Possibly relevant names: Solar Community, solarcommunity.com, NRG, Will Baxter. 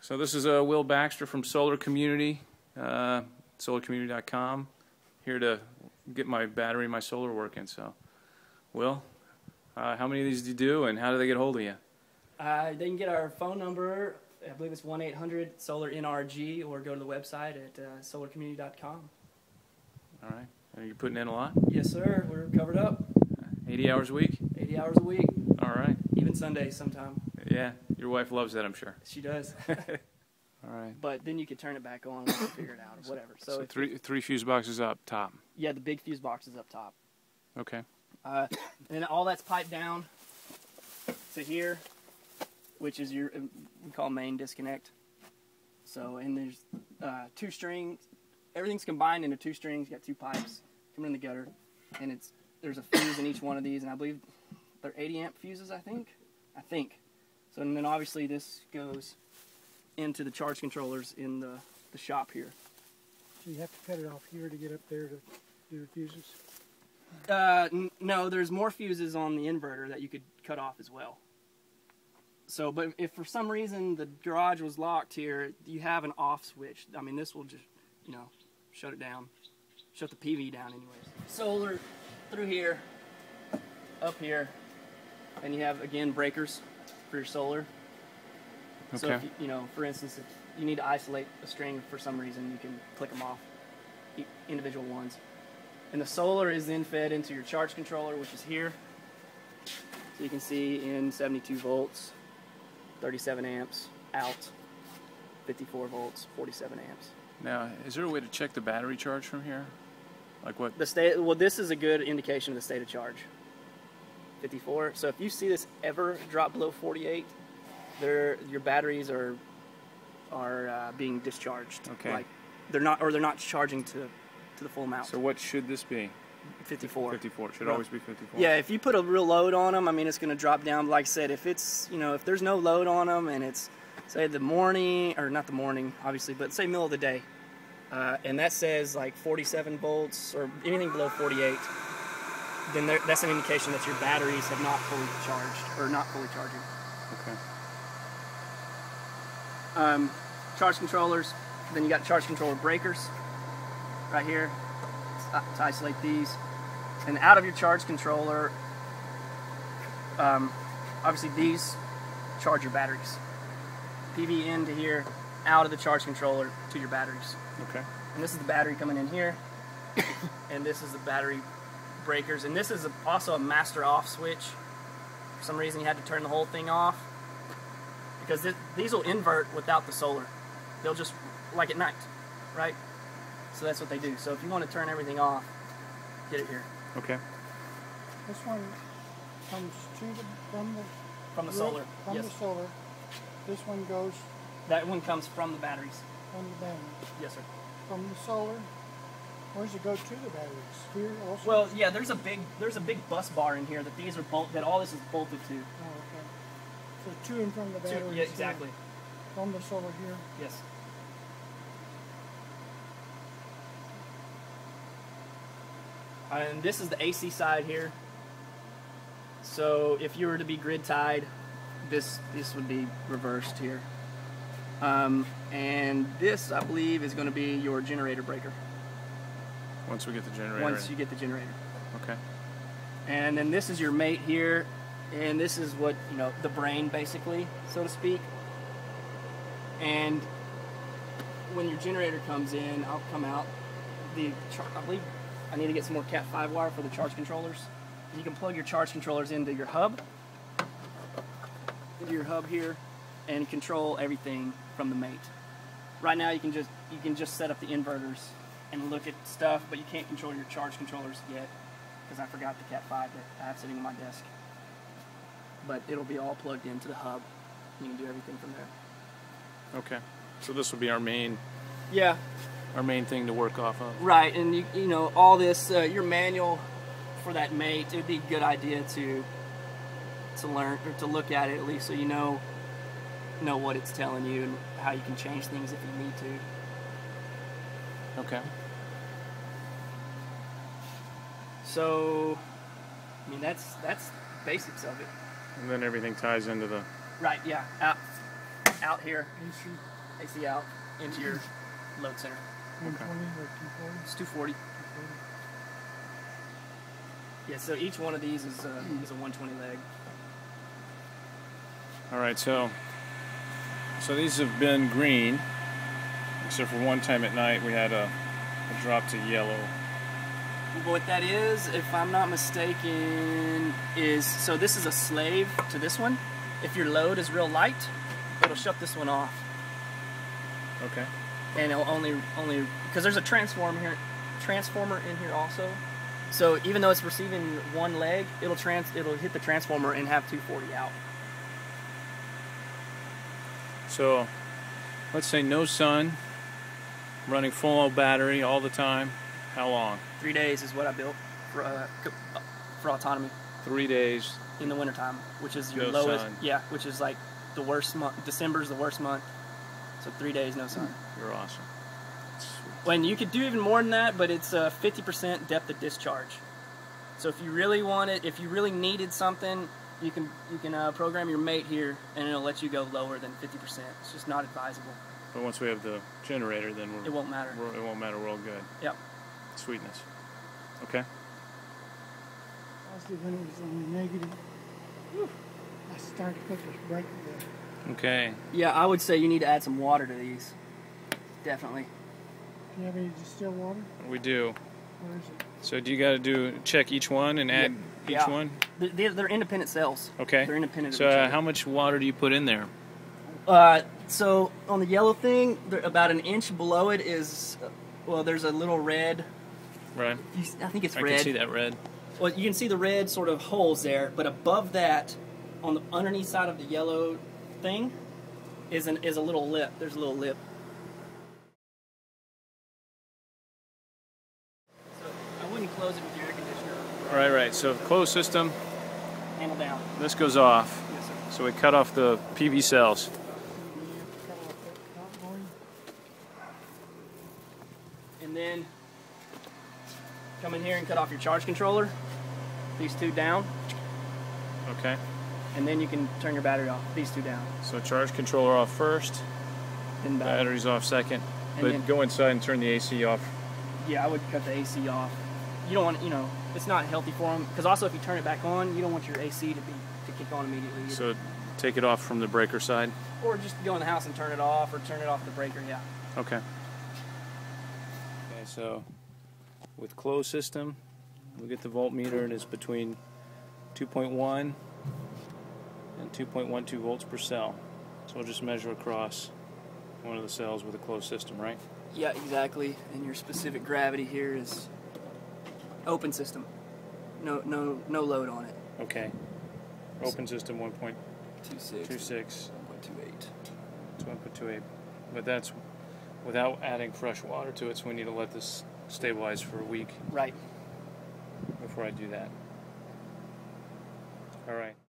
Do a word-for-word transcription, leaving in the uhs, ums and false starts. So this is uh, Will Baxter from Solar Community, uh, solar community dot com, here to get my battery and my solar working. So, Will, uh, how many of these do you do, and how do they get hold of you? Uh, they can get our phone number. I believe it's one eight hundred solar N R G, or go to the website at uh, solar community dot com. All right. And you're putting in a lot? Yes, sir. We're covered up. eighty hours a week? eighty hours a week. All right. Even Sundays sometime. Yeah. Your wife loves that, I'm sure. She does. All right. But then you could turn it back on and figure it out or whatever. So, so three, three fuse boxes up top. Yeah, the big fuse box is up top. Okay. Uh, and all that's piped down to here, which is your, we call main disconnect. So, and there's uh, two strings. Everything's combined into two strings. You got two pipes coming in the gutter, and it's there's a fuse in each one of these, and I believe they're eighty amp fuses. I think, I think. So, and then obviously this goes into the charge controllers in the the shop here. So you have to cut it off here to get up there to do the fuses. Uh, n no, there's more fuses on the inverter that you could cut off as well. So, but if for some reason the garage was locked here, you have an off switch. I mean, this will just, you know, shut it down. Shut the P V down anyways. Solar through here, up here, and you have, again, breakers for your solar. Okay. So, if you, you know, for instance, if you need to isolate a string for some reason, you can click them off, individual ones. And the solar is then fed into your charge controller, which is here. So you can see in seventy-two volts, thirty-seven amps, out, fifty-four volts, forty-seven amps. Now, is there a way to check the battery charge from here? Like what? The state, well, this is a good indication of the state of charge. fifty-four. So if you see this ever drop below forty-eight, they're, your batteries are are uh, being discharged. Okay. Like they're not, or they're not charging to to the full amount. So what should this be? fifty-four. fifty-four. It should, well, always be fifty-four. Yeah. If you put a real load on them, I mean, it's going to drop down. Like I said, if it's, you know, if there's no load on them and it's, say, the morning, or not the morning, obviously, but say middle of the day, uh, and that says like forty-seven volts or anything below forty-eight, then there, that's an indication that your batteries have not fully charged, or not fully charging. Okay. Um, charge controllers. Then you got charge controller breakers right here to isolate these. And out of your charge controller, um, obviously these charge your batteries. P V in to here, out of the charge controller to your batteries. Okay. And this is the battery coming in here, and this is the battery breakers, and this is a, also a master off switch. For some reason, you had to turn the whole thing off because th these will invert without the solar. They'll just, like at night, right? So that's what they do. So if you want to turn everything off, get it here. Okay. This one comes to the, from the from the solar. From yes. the solar. This one goes? That one comes from the batteries. From the batteries? Yes, sir. From the solar? Where does it go to the batteries? Here also? Well, yeah, there's a big there's a big bus bar in here that these are bolt that all this is bolted to. Oh, okay. So two in from the batteries? Two, yeah, exactly. From the solar here? Yes. And this is the A C side here. So if you were to be grid tied, This this would be reversed here, um, and this I believe is going to be your generator breaker. Once we get the generator. Once you get the generator. Okay. And then this is your mate here, and this is what, you know, the brain basically, so to speak. And when your generator comes in, I'll come out. The char I believe I need to get some more cat five wire for the charge controllers. You can plug your charge controllers into your hub. Your hub here, and control everything from the mate. Right now you can just you can just set up the inverters and look at stuff, but you can't control your charge controllers yet because I forgot the cat five that I have sitting on my desk. But it'll be all plugged into the hub. You can do everything from there. Okay, so this will be our main, yeah, our main thing to work off of. Right, and you you know all this uh, your manual for that mate. It'd be a good idea to. to learn or to look at it at least, so you know know what it's telling you and how you can change things if you need to. Okay. So I mean that's that's basics of it. And then everything ties into the right, yeah. Out out here, A C out, into your load center. one twenty or two forty? It's two forty. Yeah, so each one of these is a, is a one twenty leg. All right, so so these have been green, except for one time at night we had a, a drop to yellow. What that is, if I'm not mistaken, is, so this is a slave to this one. If your load is real light, it'll shut this one off. Okay. And it'll only, only because there's a transform here, transformer in here also. So even though it's receiving one leg, it'll trans, it'll hit the transformer and have two forty out. So let's say no sun, running full battery all the time. How long? Three days is what I built for uh, for autonomy. Three days in the wintertime, which is your no lowest. Sun. Yeah, which is like the worst month. December's the worst month. So three days no sun. You're awesome. When you could do even more than that, but it's a fifty percent depth of discharge. So if you really want it, if you really needed something, you can you can uh, program your mate here, and it'll let you go lower than fifty percent. It's just not advisable. But once we have the generator, then we're, it won't matter. We're, it won't matter. We're all good. Yep. Sweetness. Okay. Positive when it was on the negative. Whew. I started to put this brake together. Okay. Yeah, I would say you need to add some water to these. Definitely. Do you have any distilled water? We do. Where is it? So do you got to do check each one and add yeah. each yeah. one? They're, they're independent cells. Okay. They're independent. So of each uh, other. How much water do you put in there? Uh, so on the yellow thing, about an inch below it is, well, there's a little red. Right. I think it's red. I can see that red. Well, you can see the red sort of holes there, but above that, on the underneath side of the yellow thing, is an is a little lip. There's a little lip. So I wouldn't close it with your air conditioner. Right, right. So closed system. Handle down. This goes off. Yes, sir. So we cut off the P V cells. And then come in here and cut off your charge controller. These two down. Okay. And then you can turn your battery off. These two down. So charge controller off first. Then battery. Battery's off second. And but then, go inside and turn the A C off. Yeah, I would cut the A C off. You don't want, you know, it's not healthy for them. Because also if you turn it back on, you don't want your A C to be to kick on immediately either. So take it off from the breaker side? Or just go in the house and turn it off, or turn it off the breaker, yeah. Okay. Okay, so with closed system, we get the voltmeter, and it's between two point one and two point one two volts per cell. So we'll just measure across one of the cells with a closed system, right? Yeah, exactly. And your specific gravity here is open system. No, no, no load on it. Okay. Open system one point two six. one point two six. one point two eight. It's one point two eight. But that's without adding fresh water to it, so we need to let this stabilize for a week. Right. Before I do that. All right.